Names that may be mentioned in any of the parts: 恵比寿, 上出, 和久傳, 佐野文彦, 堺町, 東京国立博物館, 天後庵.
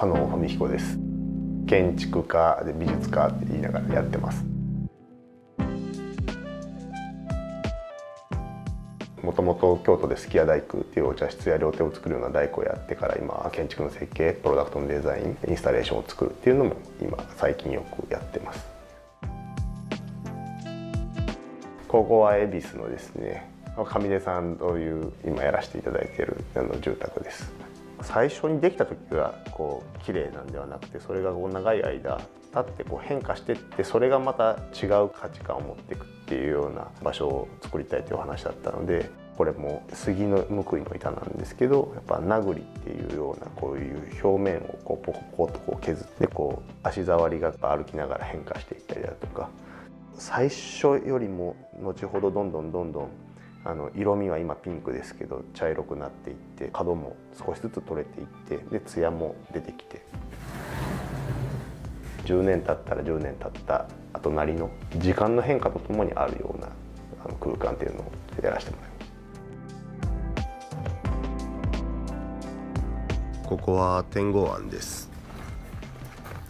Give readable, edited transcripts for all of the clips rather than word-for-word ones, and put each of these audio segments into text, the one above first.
佐野文彦です。建築家で美術家って言いながらやってます。もともと京都ですき家大工っていうお茶室や料亭を作るような大工をやってから、今建築の設計、プロダクトのデザイン、インスタレーションを作るっていうのも今最近よくやってます。ここは恵比寿のですね、上出さんという今やらせていただいている住宅です。最初にできた時がこう綺麗なんではなくて、それがこう長い間経ってこう変化していって、それがまた違う価値観を持っていくっていうような場所を作りたいというお話だったので、これも杉の無杭の板なんですけど、やっぱなぐりっていうようなこういう表面をこうポコポコとこう削って、こう足触りが歩きながら変化していったりだとか、最初よりも後ほどどんどん色味は今ピンクですけど茶色くなっていって、角も少しずつ取れていって、で艶も出てきて、10年経ったら10年経った後なりの時間の変化とともにあるような空間っていうのをやらせてもらいました。ここは天後庵です。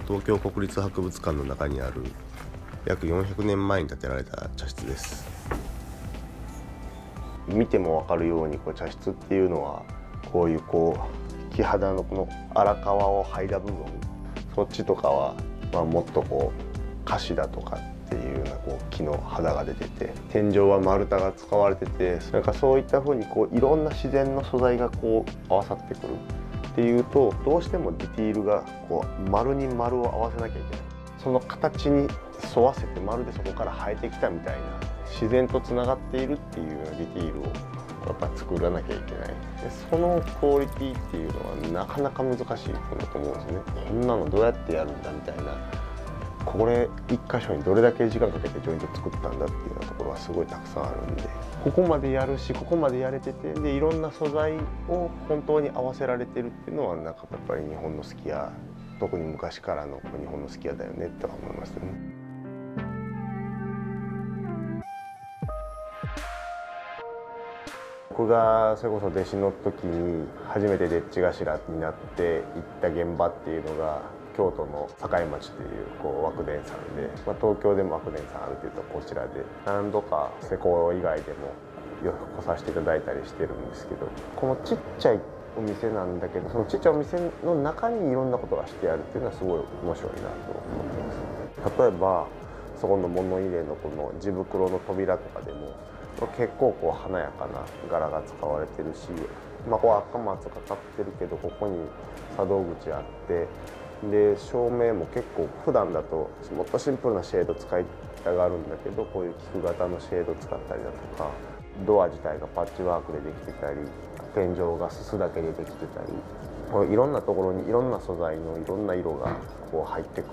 東京国立博物館の中にある約400年前に建てられた茶室です。見ても分かるように、こう茶室っていうのはこういうこう木肌のこの荒川を剥いだ部分、そっちとかはまあもっとこうカシだとかっていうようなこう木の肌が出てて、天井は丸太が使われてて、なんかそういったふうにこういろんな自然の素材がこう合わさってくるっていうと、どうしてもディティールがこう丸に丸を合わせなきゃいけない、その形に沿わせてまるでそこから生えてきたみたいな、自然とつながっているっていうようなディティールをやっぱ作らなきゃいけない。そのクオリティっていうのはなかなか難しいことだと思うんですよね。こんなのどうやってやるんだみたいな、これ一箇所にどれだけ時間かけてジョイント作ったんだっていうようなところはすごいたくさんあるんで、ここまでやるしここまでやれてて、でいろんな素材を本当に合わせられてるっていうのは、なんかやっぱり日本のすき家、特に昔からの日本のすき家だよねとは思いますね。僕がそれこそ弟子の時に初めてでっち頭になって行った現場っていうのが、京都の堺町っていうこう和久傳さんで、まあ、東京でも和久傳さんあるっていうとこちらで何度か施工以外でもよく来させていただいたりしてるんですけど、このちっちゃいお店なんだけど、そのちっちゃいお店の中にいろんなことがしてあるっていうのはすごい面白いなと思ってます。例えばそこの物入れのこの地袋の扉とかでも結構こう華やかな柄が使われてるし、まあ、こう赤松かかってるけど、ここに茶道口あって、で照明も結構普段だともっとシンプルなシェード使いたがるんだけど、こういう菊型のシェード使ったりだとか、ドア自体がパッチワークでできてたり、天井がすすだけでできてたり、こういろんなところにいろんな素材のいろんな色がこう入ってくる、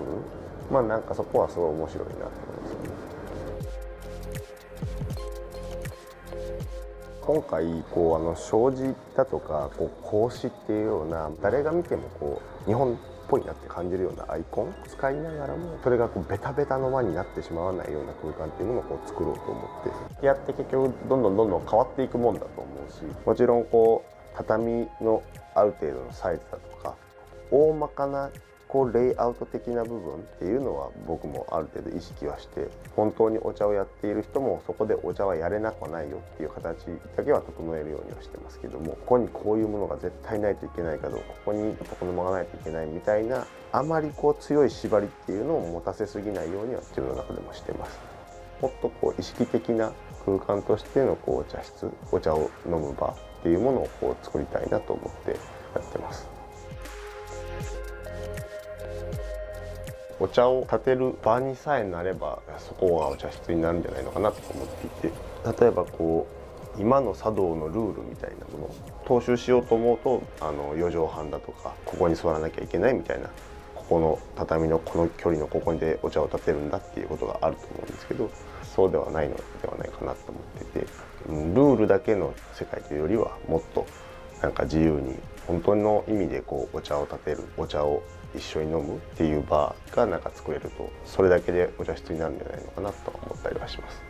まあなんかそこはすごい面白いなと思いますよね。今回こう障子だとか格子っていうような、誰が見てもこう日本っぽいなって感じるようなアイコン使いながらも、それがこうベタベタの輪になってしまわないような空間っていうのをこう作ろうと思ってやって、結局どんどん変わっていくもんだと思うし、もちろんこう畳のある程度のサイズだとか、大まかなこうレイアウト的な部分っていうのは僕もある程度意識はして、本当にお茶をやっている人もそこでお茶はやれなくはないよっていう形だけは整えるようにはしてますけども、ここにこういうものが絶対ないといけないかどうか、ここにこの間がないといけないみたいな、あまりこう強い縛りっていうのを持たせすぎないようには自分の中でもしてます。もっとこう意識的な空間としてのこう茶室、お茶を飲む場っていうものをこう作りたいなと思ってやってます。お茶を立てる場にさえなれば、そこがお茶室になるんじゃないのかなと思っていて、例えばこう今の茶道のルールみたいなものを踏襲しようと思うと、4畳半だとか、ここに座らなきゃいけないみたいな、ここの畳のこの距離のここでお茶を立てるんだっていうことがあると思うんですけど、そうではないのではないかなと思っていて、ルールだけの世界というよりは、もっとなんか自由に本当の意味でこうお茶を立てる、お茶を一緒に飲むっていう場がなんか作れると、それだけでお茶室になるんじゃないのかなと思ったりはします。